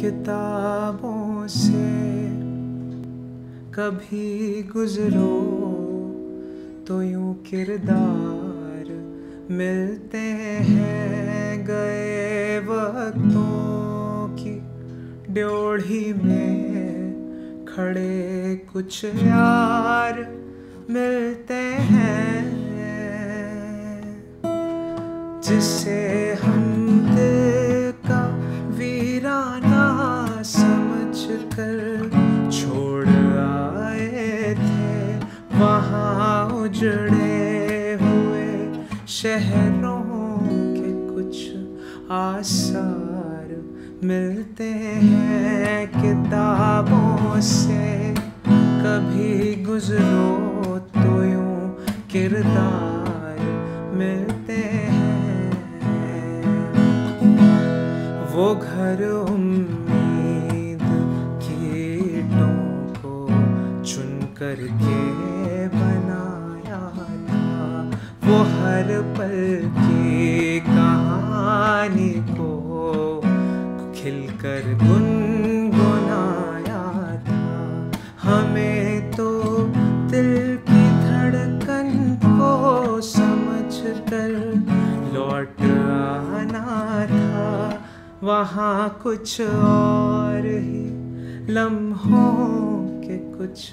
किताबों से कभी गुजरो तो यूं किरदार मिलते हैं गए वक्तों की ड्योढ़ी में खड़े कुछ यार मिलते हैं जिसे हम दिल का वीराना समझ कर छोड़ आए थे वहाँ उजड़े हुए शहरों के कुछ आसार मिलते हैं किताबों से कभी गुजरो तो यूं किरदार मिलते हैं वो घर उम्मीद की ईंटों को चुन कर के बनाया था वो हर पल की कहानी को खिलकर गुनगुनाया था हमें तो दिल की धड़कन को समझ कर लौट आना था वहाँ कुछ और ही लम्हों के कुछ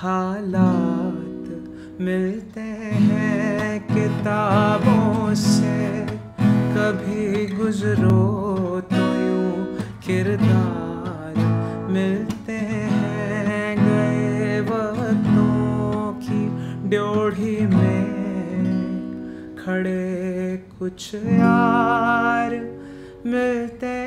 हालात मिलते हैं किताबों से कभी गुजरो तो यूं किरदार मिलते हैं गए वक्तों की ड्योढ़ी में खड़े कुछ यार मिलते